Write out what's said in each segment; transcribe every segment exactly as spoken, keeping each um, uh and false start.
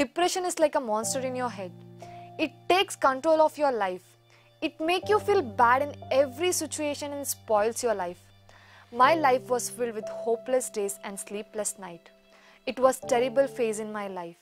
Depression is like a monster in your head. It takes control of your life. It makes you feel bad in every situation and spoils your life. My life was filled with hopeless days and sleepless nights. It was a terrible phase in my life.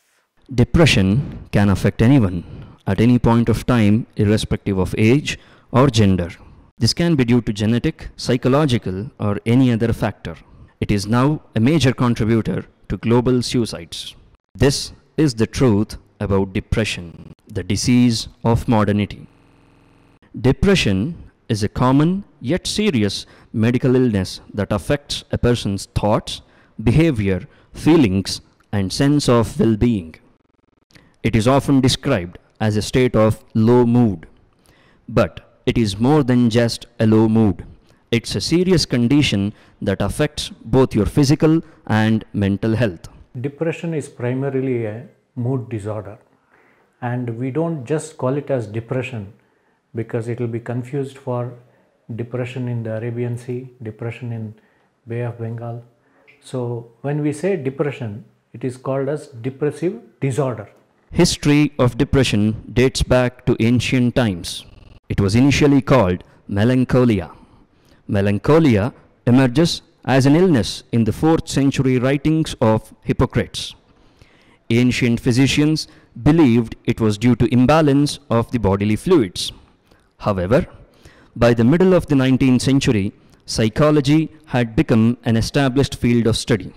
Depression can affect anyone at any point of time, irrespective of age or gender. This can be due to genetic, psychological, or any other factor. It is now a major contributor to global suicides. This is the truth about depression, the disease of modernity. Depression is a common yet serious medical illness that affects a person's thoughts, behavior, feelings, and sense of well-being. It is often described as a state of low mood. But it is more than just a low mood. It's a serious condition that affects both your physical and mental health. Depression is primarily a mood disorder, and we don't just call it as depression because it will be confused for depression in the Arabian Sea, depression in Bay of Bengal. So when we say depression, it is called as depressive disorder. History of depression dates back to ancient times. It was initially called melancholia. Melancholia emerges as an illness in the fourth century writings of Hippocrates. Ancient physicians believed it was due to imbalance of the bodily fluids. However, by the middle of the nineteenth century, psychology had become an established field of study.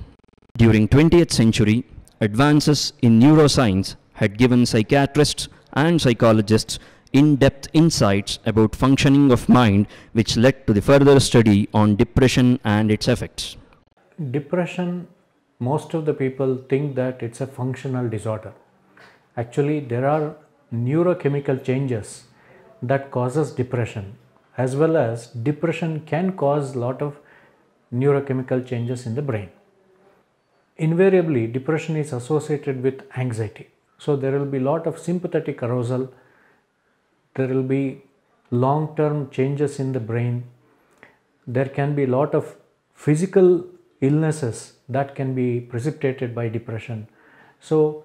During the twentieth century, advances in neuroscience had given psychiatrists and psychologists in-depth insights about functioning of mind, which led to the further study on depression and its effects. Depression, most of the people think that it's a functional disorder. Actually, there are neurochemical changes that causes depression, as well as depression can cause a lot of neurochemical changes in the brain. Invariably, depression is associated with anxiety. So there will be a lot of sympathetic arousal. There will be long-term changes in the brain. There can be a lot of physical illnesses that can be precipitated by depression. So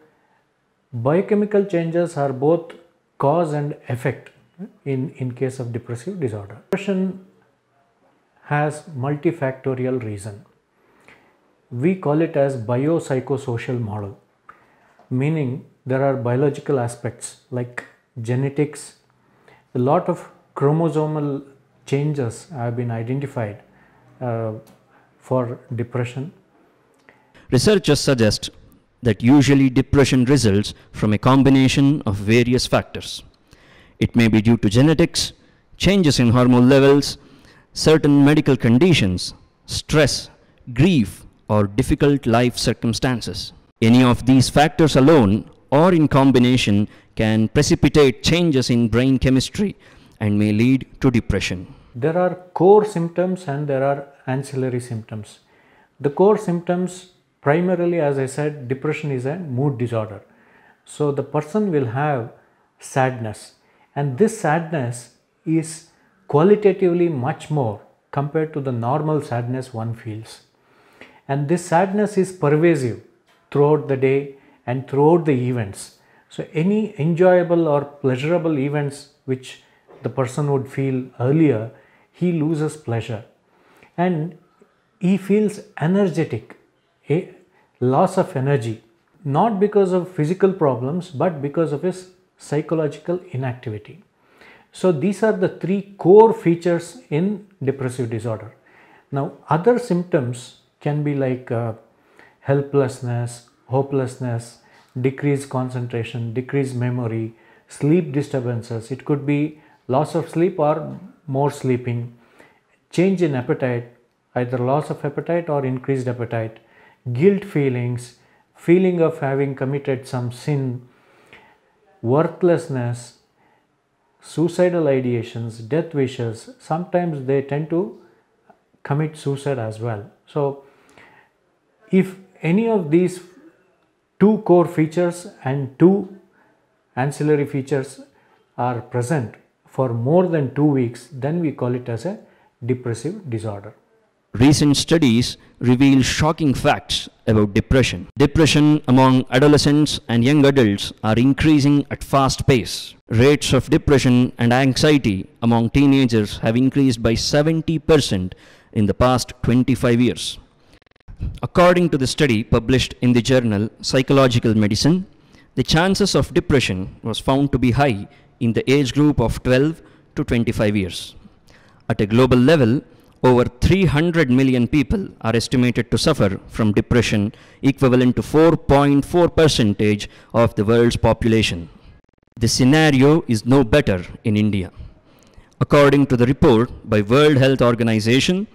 biochemical changes are both cause and effect in, in case of depressive disorder. Depression has multifactorial reason. We call it as biopsychosocial model, meaning there are biological aspects like genetics. A lot of chromosomal changes have been identified uh, for depression. Researchers suggest that usually depression results from a combination of various factors. It may be due to genetics, changes in hormone levels, certain medical conditions, stress, grief, or difficult life circumstances. Any of these factors alone or in combination can precipitate changes in brain chemistry and may lead to depression. There are core symptoms and there are ancillary symptoms. The core symptoms, primarily, as I said, depression is a mood disorder. So the person will have sadness, and this sadness is qualitatively much more compared to the normal sadness one feels. And this sadness is pervasive throughout the day and throughout the events. So any enjoyable or pleasurable events which the person would feel earlier, he loses pleasure. And he feels energetic, a loss of energy, not because of physical problems, but because of his psychological inactivity. So these are the three core features in depressive disorder. Now, other symptoms can be like uh, helplessness, hopelessness, decreased concentration, decreased memory, sleep disturbances. It could be loss of sleep or more sleeping, change in appetite, either loss of appetite or increased appetite, guilt feelings, feeling of having committed some sin, worthlessness, suicidal ideations, death wishes. Sometimes they tend to commit suicide as well. So if any of these two core features and two ancillary features are present for more than two weeks, then we call it as a depressive disorder. Recent studies reveal shocking facts about depression. Depression among adolescents and young adults are increasing at fast pace. Rates of depression and anxiety among teenagers have increased by seventy percent in the past twenty-five years. According to the study published in the journal Psychological Medicine, the chances of depression was found to be high in the age group of twelve to twenty-five years. At a global level, over three hundred million people are estimated to suffer from depression, equivalent to four point four percent of the world's population. The scenario is no better in India. According to the report by World Health Organization,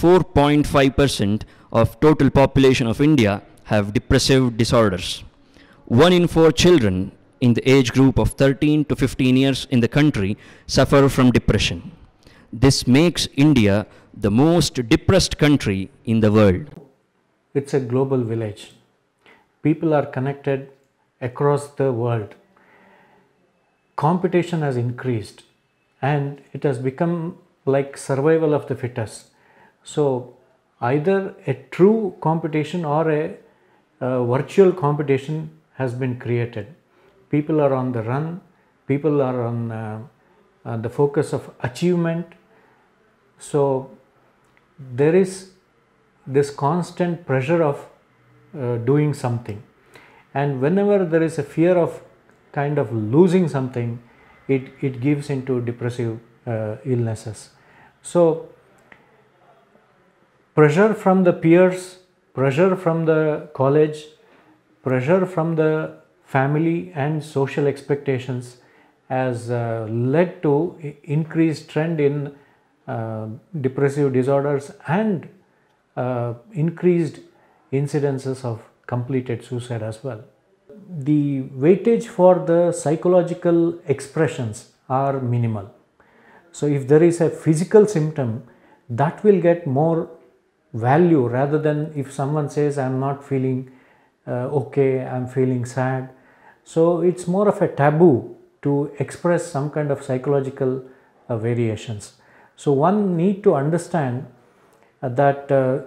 four point five percent of total population of India have depressive disorders. One in four children in the age group of thirteen to fifteen years in the country suffer from depression. This makes India the most depressed country in the world. It's a global village. People are connected across the world. Competition has increased and it has become like survival of the fittest. So either a true competition or a, a virtual competition has been created. People are on the run, people are on uh, uh, the focus of achievement. So there is this constant pressure of uh, doing something. And whenever there is a fear of kind of losing something, it, it gives into depressive uh, illnesses. So pressure from the peers, pressure from the college, pressure from the family and social expectations has uh, led to increased trend in uh, depressive disorders and uh, increased incidences of completed suicide as well. The weightage for the psychological expressions are minimal. So if there is a physical symptom, that will get more value rather than if someone says I'm not feeling uh, okay, I'm feeling sad. So it's more of a taboo to express some kind of psychological uh, variations. So one need to understand uh, that uh,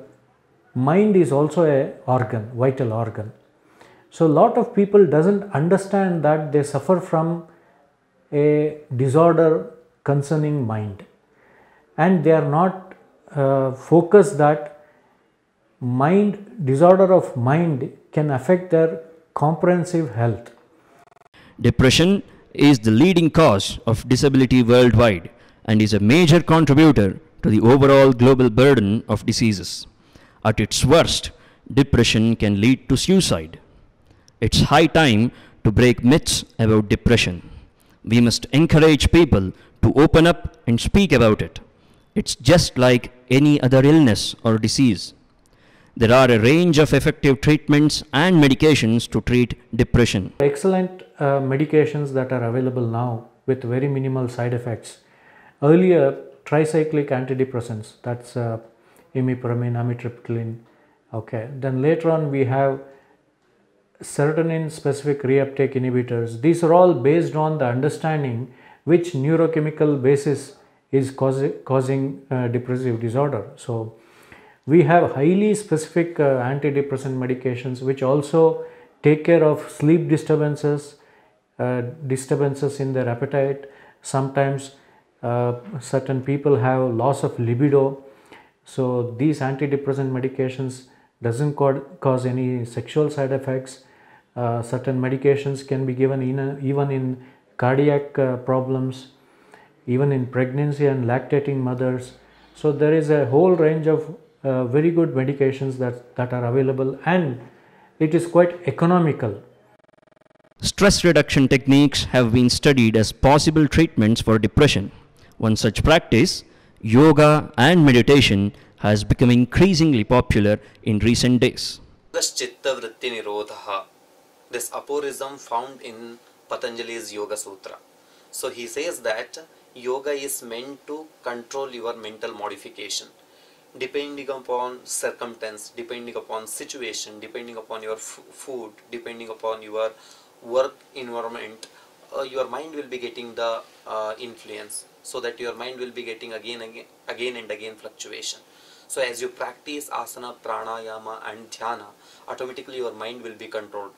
mind is also a organ, vital organ. So lot of people doesn't understand that they suffer from a disorder concerning mind, and they are not uh, focused that mind, disorder of mind can affect their comprehensive health. Depression is the leading cause of disability worldwide and is a major contributor to the overall global burden of diseases. At its worst, depression can lead to suicide. It's high time to break myths about depression. We must encourage people to open up and speak about it. It's just like any other illness or disease. There are a range of effective treatments and medications to treat depression. Excellent uh, medications that are available now with very minimal side effects. Earlier, tricyclic antidepressants, that's uh, imipramine, amitriptyline. Okay. Then later on we have serotonin specific reuptake inhibitors. These are all based on the understanding which neurochemical basis is cause causing uh, depressive disorder. So we have highly specific uh, antidepressant medications which also take care of sleep disturbances, uh, disturbances in their appetite. Sometimes uh, certain people have loss of libido. So these antidepressant medications doesn't cause any sexual side effects. Uh, certain medications can be given in a, even in cardiac uh, problems, even in pregnancy and lactating mothers. So there is a whole range of Uh, very good medications that, that are available, and it is quite economical. Stress reduction techniques have been studied as possible treatments for depression. One such practice, yoga and meditation, has become increasingly popular in recent days. This Chitta vritti nirodha, this aphorism found in Patanjali's yoga sutra. So he says that yoga is meant to control your mental modification. Depending upon circumstance, depending upon situation, depending upon your food, depending upon your work environment, uh, your mind will be getting the uh, influence, so that your mind will be getting again, again, again and again fluctuation. So as you practice asana, pranayama and dhyana, automatically your mind will be controlled.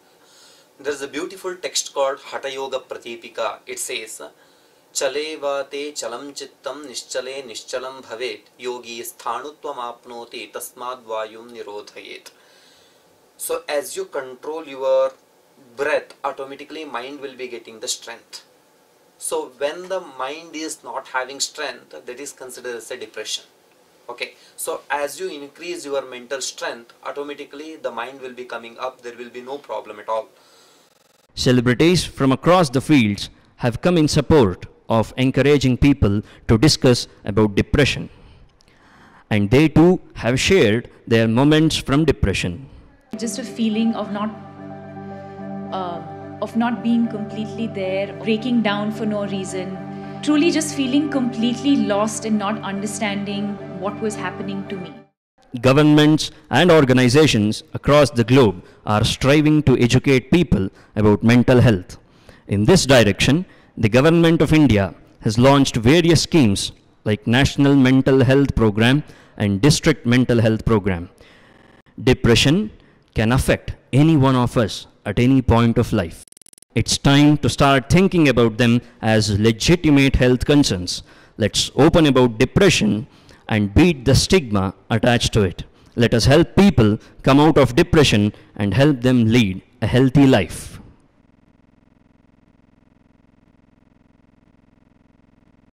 There is a beautiful text called Hatha Yoga Pratipika. It says, Chale vate chalam chittam nishchale nishchalam bhavet yogi sthanutvam apnoti tasmad vayum nirodhayet. So as you control your breath, automatically mind will be getting the strength. So when the mind is not having strength, that is considered as a depression. Okay, so as you increase your mental strength, automatically the mind will be coming up, there will be no problem at all. Celebrities from across the fields have come in support of encouraging people to discuss about depression. And they too have shared their moments from depression. Just a feeling of not, uh, of not being completely there, breaking down for no reason, truly just feeling completely lost and not understanding what was happening to me. Governments and organizations across the globe are striving to educate people about mental health. In this direction, the Government of India has launched various schemes like National Mental Health Program and District Mental Health Program. Depression can affect any one of us at any point of life. It's time to start thinking about them as legitimate health concerns. Let's open about depression and beat the stigma attached to it. Let us help people come out of depression and help them lead a healthy life.